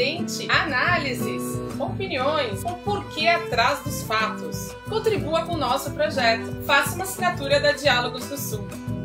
atendente a análises, opiniões ou porquê atrás dos fatos. Contribua com o nosso projeto. Faça uma assinatura da Diálogos do Sul.